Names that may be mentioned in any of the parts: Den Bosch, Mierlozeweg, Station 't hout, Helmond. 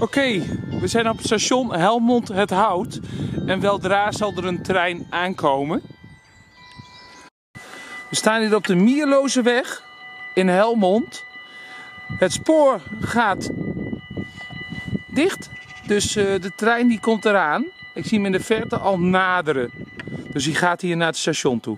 Oké, we zijn op het station Helmond het Hout en weldra zal er een trein aankomen. We staan hier op de Mierlozeweg in Helmond. Het spoor gaat dicht, dus de trein die komt eraan. Ik zie hem in de verte al naderen, dus die gaat hier naar het station toe.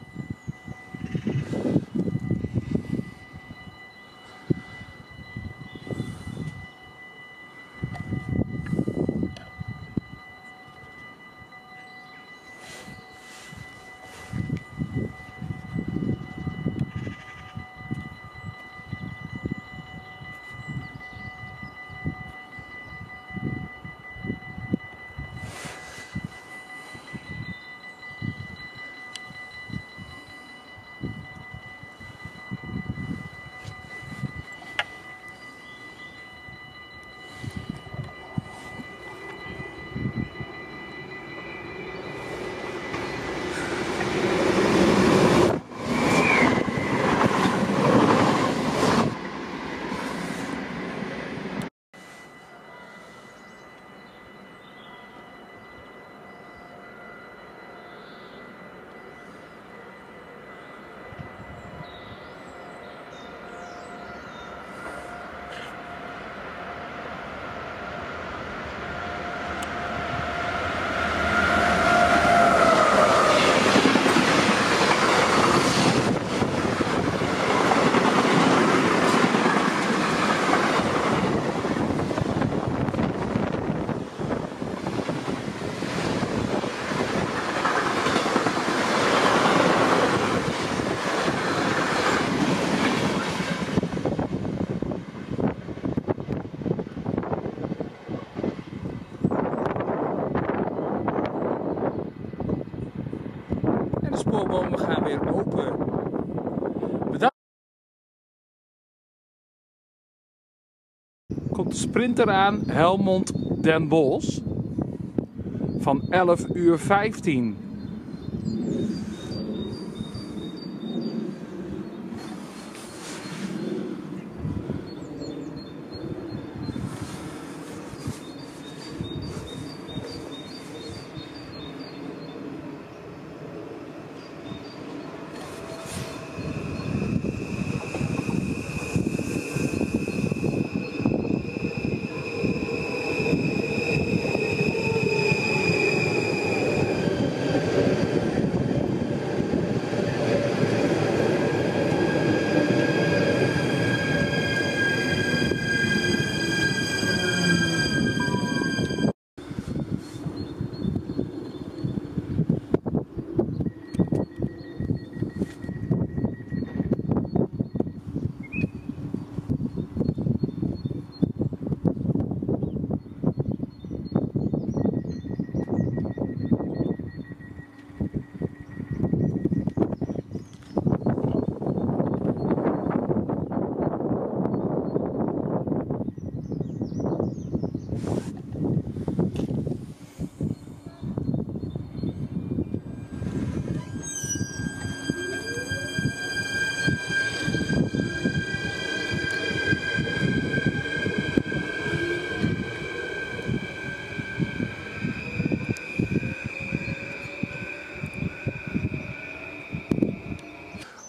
De spoorbomen gaan weer open. Bedankt. Komt de sprinter aan, Helmond Den Bosch, van 11:15 uur.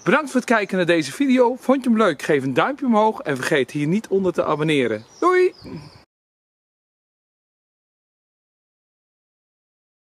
Bedankt voor het kijken naar deze video. Vond je hem leuk? Geef een duimpje omhoog en vergeet hier niet onder te abonneren. Doei!